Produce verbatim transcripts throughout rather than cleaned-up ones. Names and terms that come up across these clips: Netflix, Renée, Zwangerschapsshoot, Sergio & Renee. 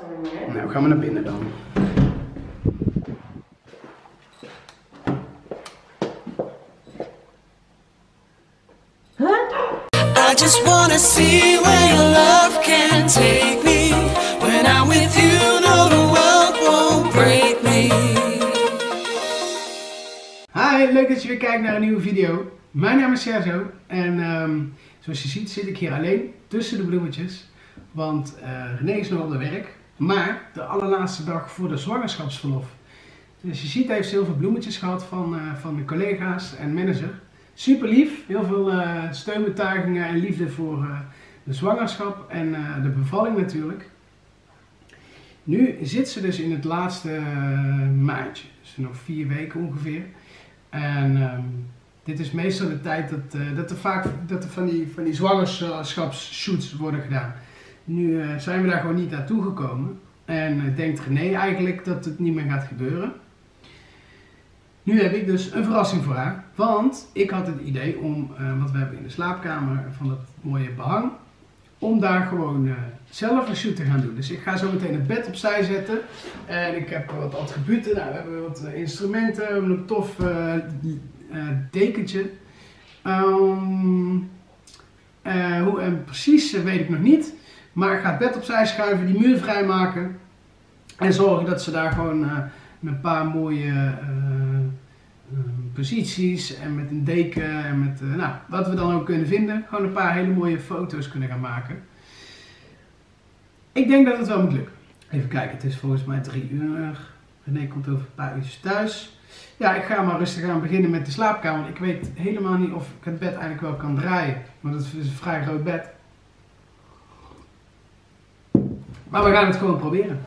Sorry meneer. Nou, gaan we naar binnen dan. Huh? I just wanna see where your love can take me. When I'm with you, no, the world won't break me. Hi, leuk dat je weer kijkt naar een nieuwe video. Mijn naam is Sergio en um, zoals je ziet zit ik hier alleen tussen de bloemetjes. Want uh, Renée is nog op de werk, maar de allerlaatste dag voor de zwangerschapsverlof. Dus je ziet, hij heeft heel veel bloemetjes gehad van, uh, van de collega's en manager. Super lief, heel veel uh, steunbetuigingen en liefde voor uh, de zwangerschap en uh, de bevalling natuurlijk. Nu zit ze dus in het laatste uh, maandje, dus nog vier weken ongeveer. En um, dit is meestal de tijd dat, uh, dat er vaak dat er van die, van die zwangerschapsshoots worden gedaan. Nu uh, zijn we daar gewoon niet naartoe gekomen en uh, denkt Renée eigenlijk dat het niet meer gaat gebeuren. Nu heb ik dus een verrassing voor haar, want ik had het idee om, uh, wat we hebben in de slaapkamer van dat mooie behang, om daar gewoon uh, zelf een shoot te gaan doen. Dus ik ga zo meteen het bed opzij zetten en ik heb wat attributen, nou, we hebben wat instrumenten, we hebben een tof uh, uh, dekentje. Um, uh, hoe en precies uh, weet ik nog niet. Maar ik ga het bed opzij schuiven, die muur vrijmaken en zorgen dat ze daar gewoon uh, met een paar mooie uh, uh, posities en met een deken en met uh, nou, wat we dan ook kunnen vinden, gewoon een paar hele mooie foto's kunnen gaan maken. Ik denk dat het wel moet lukken. Even kijken, het is volgens mij drie uur. Renée komt over een paar uurtjes thuis. Ja, ik ga maar rustig aan beginnen met de slaapkamer, want ik weet helemaal niet of ik het bed eigenlijk wel kan draaien, want het is een vrij groot bed. Maar we gaan het gewoon proberen.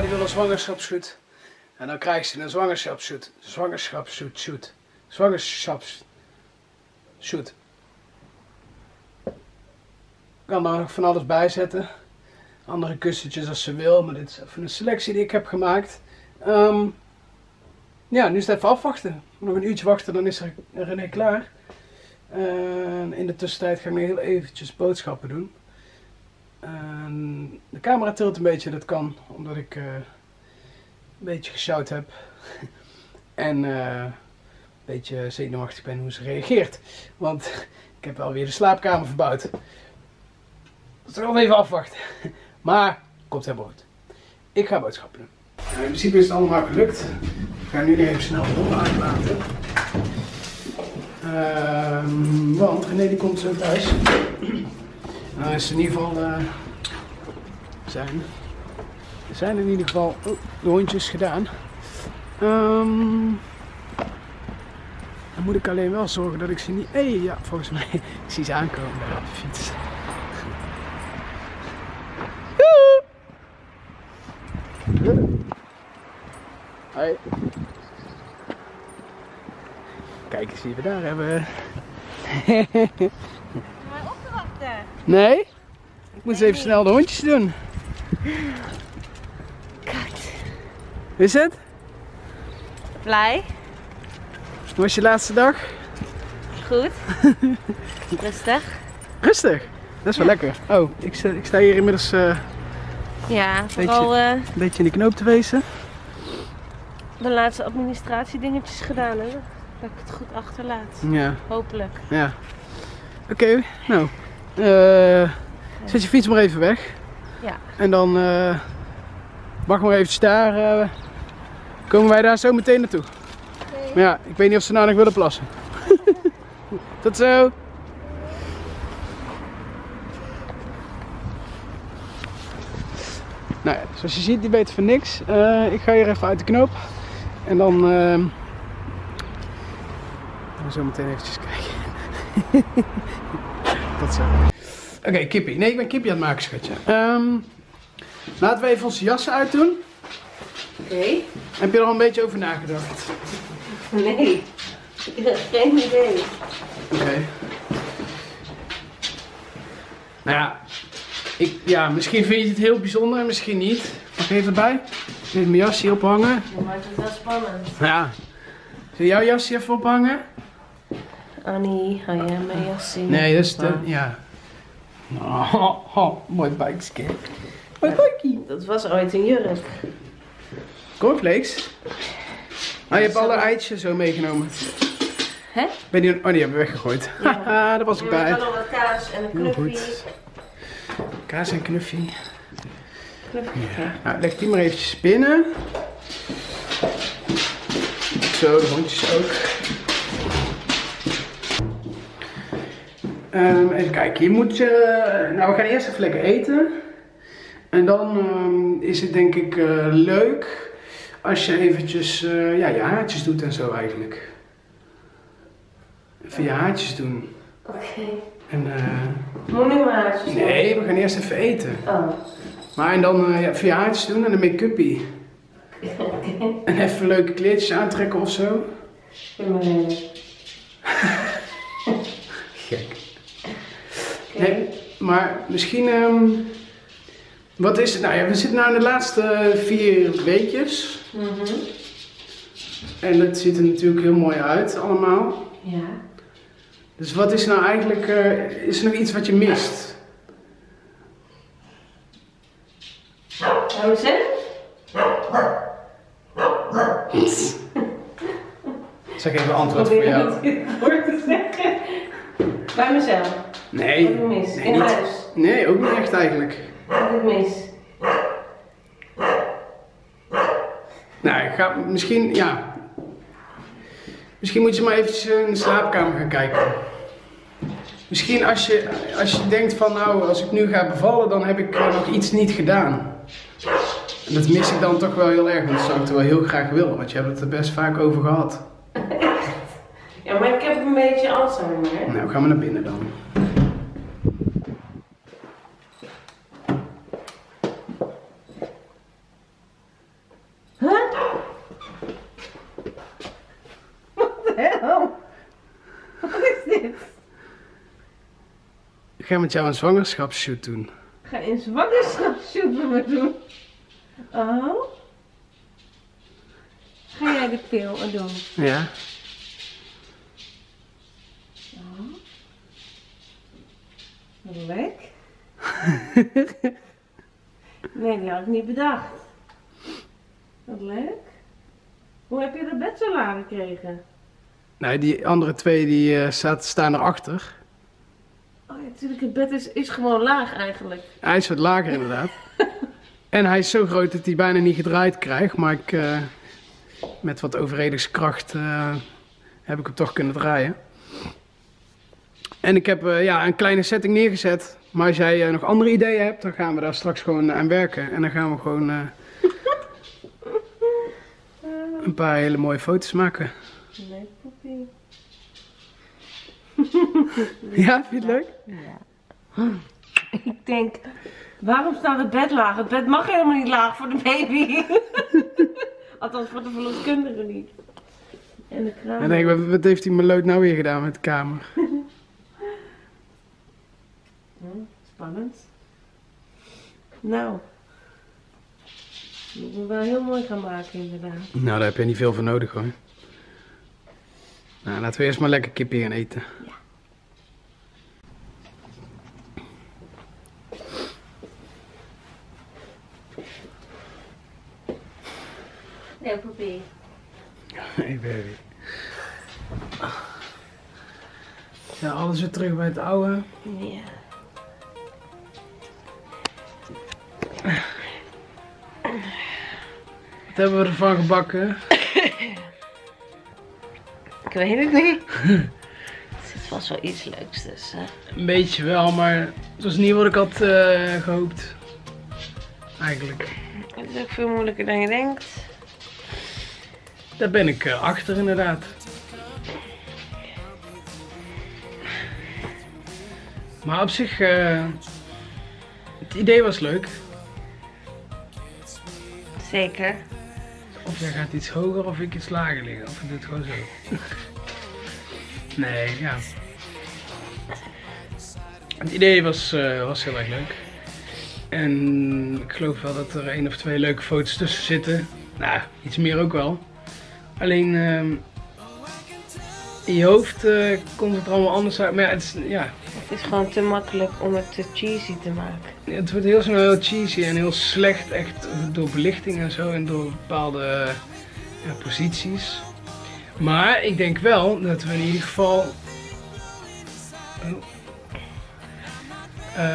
Die wil een zwangerschapsshoot. En dan krijgt ze een zwangerschapsshoot. Zwangerschapsshoot, shoot. Zwangerschapsshoot. Ik kan daar nog van alles bij zetten. Andere kussentjes als ze wil. Maar dit is even een selectie die ik heb gemaakt. Um, ja, nu is het even afwachten. Nog een uurtje wachten, dan is Renée klaar. En in de tussentijd ga ik nog heel eventjes boodschappen doen. En de camera tilt een beetje, dat kan, omdat ik uh, een beetje geshout heb en uh, een beetje zenuwachtig ben hoe ze reageert, want ik heb wel weer de slaapkamer verbouwd. Dus nog even afwachten, maar komt helemaal goed. Ik ga boodschappen doen. Nou, in principe is het allemaal gelukt. Ik ga nu even snel de hond aanlaten, uh, want Renée die komt zo thuis. Nou is in ieder geval uh, zijn. Er zijn in ieder geval oh, de hondjes gedaan. Um, dan moet ik alleen wel zorgen dat ik ze niet. Hé, hey, ja, volgens mij. Ik zie ze aankomen daar op de fiets. Hoi. Kijk eens wie we daar hebben. Nee, ik moet nee. Eens even snel de hondjes doen. Kat. Is het? Blij. Hoe was je laatste dag? Goed. Rustig. Rustig? Dat is wel ja. Lekker. Oh, ik sta, ik sta hier inmiddels uh, ja, een, vooral, beetje, uh, een beetje in de knoop te wezen. De laatste administratiedingetjes gedaan hebben. Dat ik het goed achterlaat. Ja. Hopelijk. Ja. Oké, okay, nou. Uh, zet je fiets maar even weg. Ja. En dan uh, mag maar even daar. Uh, komen wij daar zo meteen naartoe. Okay. Maar ja, ik weet niet of ze nou nog willen plassen. Tot zo! Nou ja, zoals je ziet, die weet van niks. Uh, ik ga hier even uit de knoop. En dan... Uh... Ik ga zo meteen eventjes kijken. Tot zo. Oké, okay, kippie. Nee, ik ben kippie aan het maken, schatje. Um, laten we even onze jassen uitdoen. Oké. Okay. Heb je er al een beetje over nagedacht? Nee. Ik heb geen idee. Oké. Okay. Nou ja, ik, ja, misschien vind je het heel bijzonder en misschien niet. Pak even bij. Even mijn jasje ophangen. Ja, maar het is wel spannend. Ja. Zal jouw jasje even ophangen? Annie, ga jij mijn jasje? Nee, dat is de... Ja. Oh, oh, oh, mooi buikje. Mooi buikje. Dat was ooit een jurk. Cornflakes? Ah, je hebt alle eitjes zo meegenomen. Hè? Ben je... Oh, die hebben we weggegooid. Haha, ja. Daar was ik bij. Ik had nog wat kaas en een knuffie. Kaas en knuffie. Knuffie. Ja. Nou, leg die maar eventjes binnen. Zo, de hondjes ook. Um, even kijken, je moet je... Nou, we gaan eerst even lekker eten. En dan um, is het denk ik uh, leuk als je eventjes uh, ja, je haartjes doet en zo eigenlijk. Even je haartjes doen. Oké. Okay. En uh, moet ik mijn haartjes doen? Nee, we gaan eerst even eten. Oh. Maar en dan uh, ja, even je haartjes doen en een make-upie. Okay. En even leuke kleertjes aantrekken of zo. Nee. Gek. Okay. Nee, maar misschien... Um, wat is het nou? Ja, we zitten nu in de laatste vier weekjes. Mm-hmm. En het ziet er natuurlijk heel mooi uit allemaal. Ja. Dus wat is nou eigenlijk... Uh, is er nog iets wat je mist? Hoe is het? Zeg even antwoord voor jou. Ik probeer het woord te zeggen. Bij mezelf. Nee. Wat ik mis. Nee, in niet. Huis. Nee, ook niet echt eigenlijk. Wat ik mis. Nou, ik ga misschien, ja. Misschien moet je maar eventjes in de slaapkamer gaan kijken. Misschien als je, als je denkt van nou, als ik nu ga bevallen, dan heb ik nog iets niet gedaan. En dat mis ik dan toch wel heel erg, want dat zou ik er wel heel graag willen, want je hebt het er best vaak over gehad. Echt? Ja, maar ik heb een beetje Alzheimer. Nou, gaan we naar binnen dan. Huh? Wat de hel? Wat is dit? Ik ga met jou een zwangerschapsshoot doen. Ik ga een zwangerschapsshoot met me doen? Oh. Ga jij de pil doen? Ja. Oh. Leuk. Nee, die had ik niet bedacht. Wat leuk. Hoe heb je dat bed zo laag gekregen? Nou, die andere twee die uh, staan erachter. Oh ja, natuurlijk. Het bed is, is gewoon laag eigenlijk. Hij is wat lager inderdaad. En hij is zo groot dat hij bijna niet gedraaid krijgt, maar ik, uh, met wat overredingskracht uh, heb ik hem toch kunnen draaien. En ik heb uh, ja, een kleine setting neergezet, maar als jij uh, nog andere ideeën hebt, dan gaan we daar straks gewoon aan werken. En dan gaan we gewoon uh, een paar hele mooie foto's maken. Leuk poppie. Ja, vind je het leuk? Ja. Ik denk... Waarom staat het bed laag? Het bed mag helemaal niet laag voor de baby. Althans voor de verloskundige niet. En de kraam. En denk, wat heeft die meloot nou weer gedaan met de kamer? Spannend. Nou. Dat moet me wel heel mooi gaan maken inderdaad. Nou, daar heb je niet veel voor nodig hoor. Nou, laten we eerst maar lekker kippie gaan eten. Ja. Hey baby. Hey baby. Ja, alles weer terug bij het oude. Ja. Wat hebben we ervan gebakken? Ik weet het niet. Het zit vast vast wel iets leuks tussen. Een beetje wel, maar het was niet wat ik had uh, gehoopt. Eigenlijk. Het is ook veel moeilijker dan je denkt. Daar ben ik uh, achter inderdaad. Maar op zich, uh, het idee was leuk. Zeker. Of jij gaat iets hoger of ik iets lager liggen. Of ik doe het gewoon zo. Nee, ja. Het idee was, uh, was heel erg leuk. En ik geloof wel dat er één of twee leuke foto's tussen zitten. Nou, iets meer ook wel. Alleen uh, in je hoofd uh, komt het er allemaal anders uit. Maar ja, het is, ja. Het is gewoon te makkelijk om het te cheesy te maken. Ja, het wordt heel snel heel cheesy en heel slecht. Echt door belichting en zo en door bepaalde uh, posities. Maar ik denk wel dat we in ieder geval oh,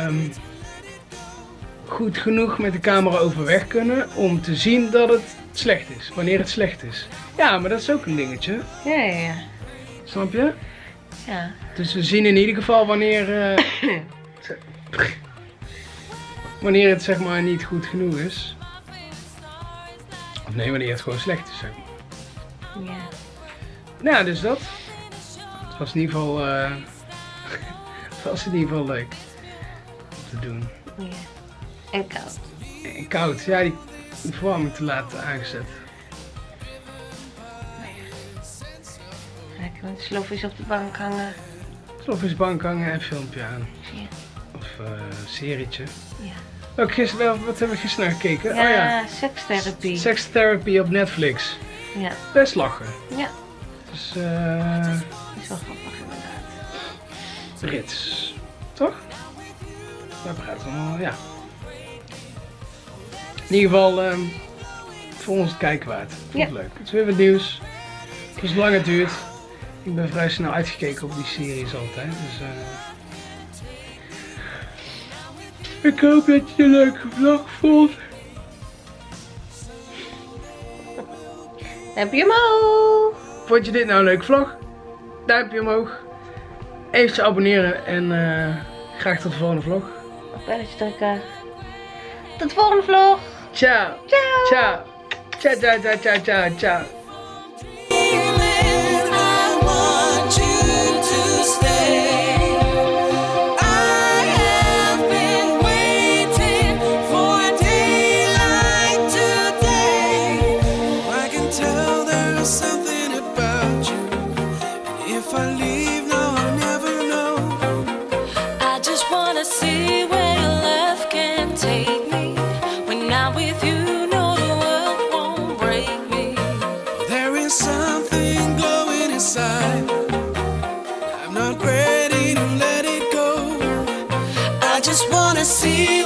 um, goed genoeg met de camera overweg kunnen om te zien dat het slecht is, wanneer het slecht is. Ja, maar dat is ook een dingetje. Ja, ja, ja. Snap je? Ja. Dus we zien in ieder geval wanneer, uh, wanneer het zeg maar niet goed genoeg is. Of nee, wanneer het gewoon slecht is, zeg maar. Ja. Nou, dus dat. Het was in ieder geval, uh, het was in ieder geval leuk om te doen. Ja. En koud. En koud, ja, die, die verwarming te laat aangezet. Lekker met sloffies op de bank hangen. Sloffies bank hangen en filmpje aan. Ja. Of uh, een serietje. Ja. Ook gisteren, wat hebben we gisteren naar gekeken? Ja, oh, ja. Sekstherapie. Sekstherapie op Netflix. Ja. Best lachen. Ja. Dus eh... Uh, dat is wel grappig inderdaad. Brits. Toch? Daar praten we allemaal, ja. In ieder geval, um, voor ons het kijken waard. Vond het ja. leuk. Het is weer wat nieuws. Het was lang het duurt. Ik ben vrij snel uitgekeken op die series altijd. Dus, uh, ik hoop dat je een leuke vlog vond. Duimpje omhoog! Vond je dit nou een leuke vlog? Duimpje omhoog. Even abonneren en uh, graag tot de volgende vlog. Op belletje drukken. Tot de volgende vlog! Ciao! Ciao! Ciao! Ciao, ciao, ciao, ciao, ciao, ciao! See you.